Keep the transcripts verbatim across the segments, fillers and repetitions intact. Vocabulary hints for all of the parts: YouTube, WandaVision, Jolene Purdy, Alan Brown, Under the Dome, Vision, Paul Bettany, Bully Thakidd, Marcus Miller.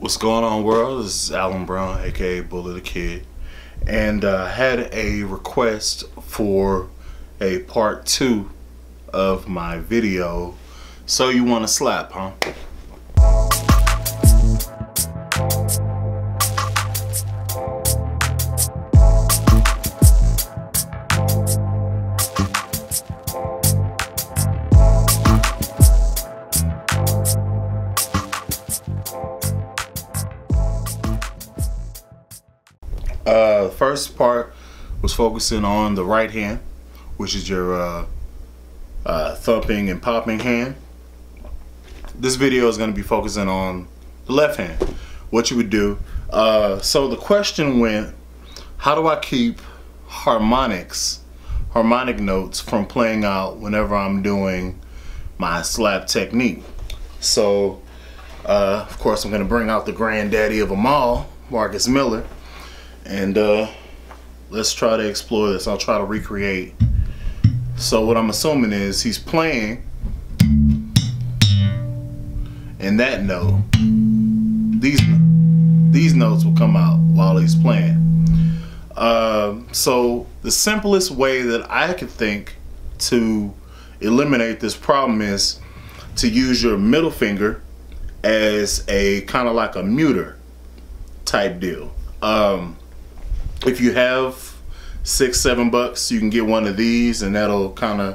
What's going on, world? This is Alan Brown, aka Bully Thakidd, and uh, had a request for a part two of my video. So you want to slap, huh? Uh, the first part was focusing on the right hand, which is your uh, uh, thumping and popping hand. This video is going to be focusing on the left hand, what you would do. Uh, so the question went, how do I keep harmonics, harmonic notes from playing out whenever I'm doing my slap technique? So uh, of course I'm going to bring out the granddaddy of them all, Marcus Miller. And uh, let's try to explore this. I'll try to recreate. So what I'm assuming is he's playing in that note. These these notes will come out while he's playing. Uh, so the simplest way that I could think to eliminate this problem is to use your middle finger as a kind of like a muter type deal. Um, If you have six, seven bucks, you can get one of these, and that'll kind of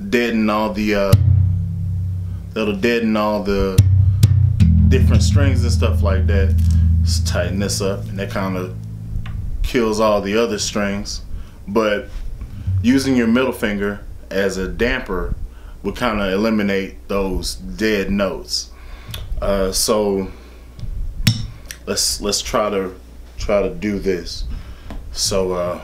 deaden all the uh, that'll deaden all the different strings and stuff like that. Just tighten this up, and that kind of kills all the other strings. But using your middle finger as a damper would kind of eliminate those dead notes. Uh, so let's let's try to try to do this. So, uh, uh,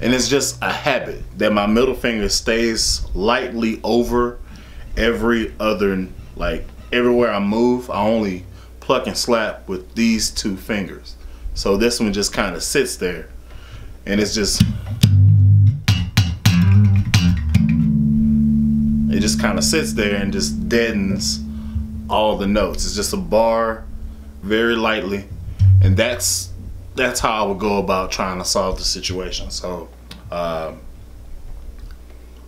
and it's just a habit that my middle finger stays lightly over every other, like everywhere I move, I only pluck and slap with these two fingers. So this one just kind of sits there, and it's just It just kind of sits there and just deadens all the notes. It's just a bar, very lightly, and that's that's how I would go about trying to solve the situation. So uh,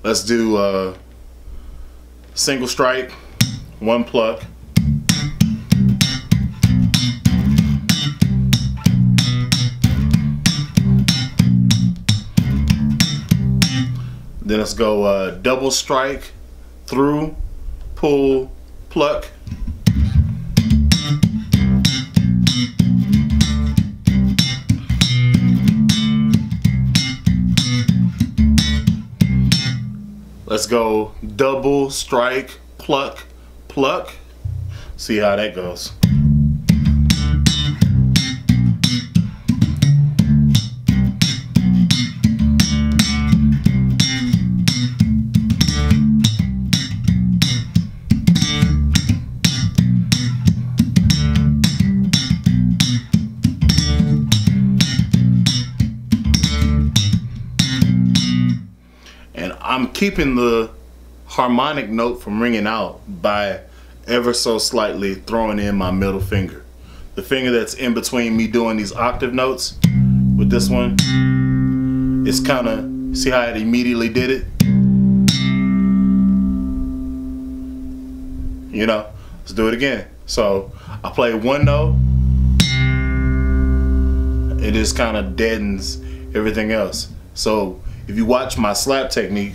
let's do a uh, single strike, one pluck. Then let's go uh, double strike, through, pull, pluck. Let's go double, strike, pluck, pluck. See how that goes. I'm keeping the harmonic note from ringing out by ever so slightly throwing in my middle finger. The finger that's in between me doing these octave notes with this one, it's kind of, see how it immediately did it? You know, let's do it again. So I play one note, it just kind of deadens everything else. So if you watch my slap technique,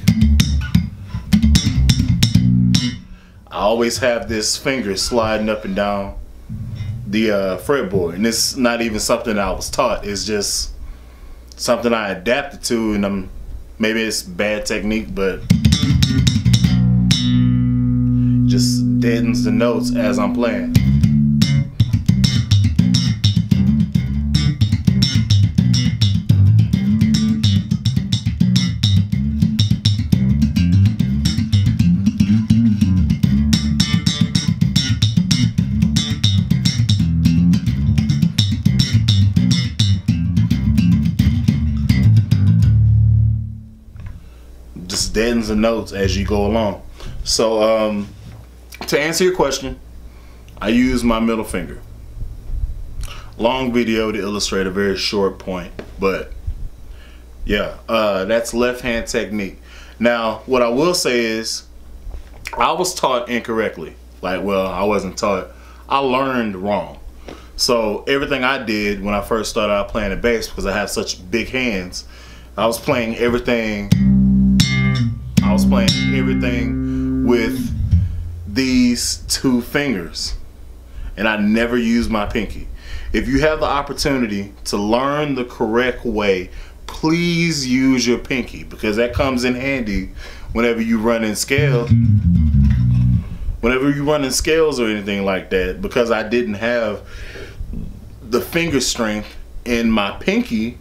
I always have this finger sliding up and down the uh, fretboard, and it's not even something I was taught. It's just something I adapted to, and I'm, maybe it's bad technique, but it just deadens the notes as I'm playing. deadens the notes as you go along. So um, to answer your question, I use my middle finger. Long video to illustrate a very short point, but yeah, uh, that's left hand technique. Now what I will say is I was taught incorrectly. Like, well, I wasn't taught, I learned wrong. So everything I did when I first started out playing the bass, because I have such big hands, I was playing everything I was playing everything with these two fingers, and I never used my pinky. If you have the opportunity to learn the correct way, please use your pinky, because that comes in handy whenever you run in scale. Whenever you run in scales or anything like that, because I didn't have the finger strength in my pinky,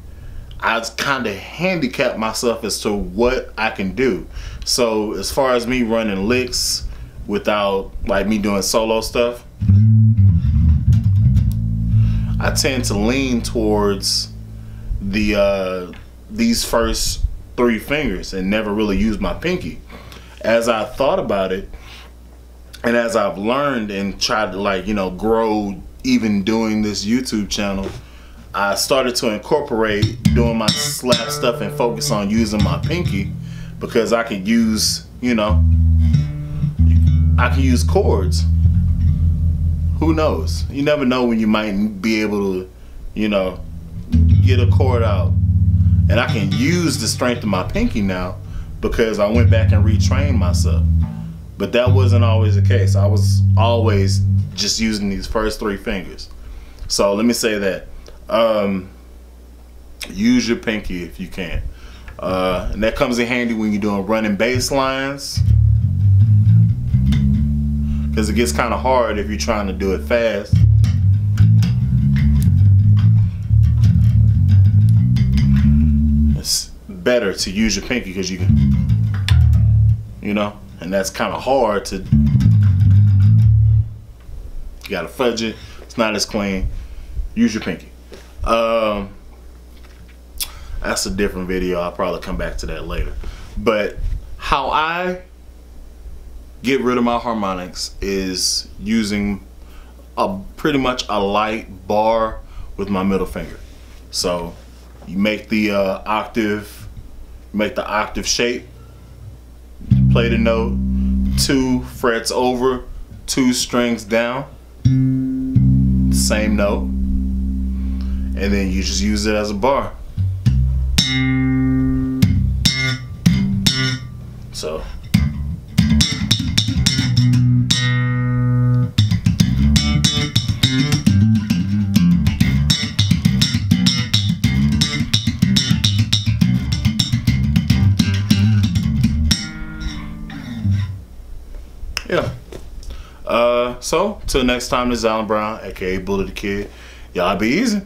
I kind of handicapped myself as to what I can do. So as far as me running licks without, like, me doing solo stuff, I tend to lean towards the uh, these first three fingers and never really use my pinky. As I thought about it, and as I've learned and tried to, like, you know, grow even doing this YouTube channel, I started to incorporate doing my slap stuff and focus on using my pinky, because I can use, you know, I can use chords. Who knows? You never know when you might be able to, you know, get a chord out. And I can use the strength of my pinky now because I went back and retrained myself. But that wasn't always the case. I was always just using these first three fingers. So let me say that. Um, use your pinky if you can. Uh, and that comes in handy when you're doing running bass lines, because it gets kind of hard if you're trying to do it fast. It's better to use your pinky because you can, you know. And that's kind of hard to, you gotta fudge it, it's not as clean. Use your pinky. Um, that's a different video, I'll probably come back to that later. But how I get rid of my harmonics is using a pretty much a light bar with my middle finger. So you make the uh, octave, make the octave shape, play the note, two frets over, two strings down, same note, and then you just use it as a bar. So yeah. Uh, so, till next time, this is Alan Brown, aka Bully Thakidd. Y'all be easy.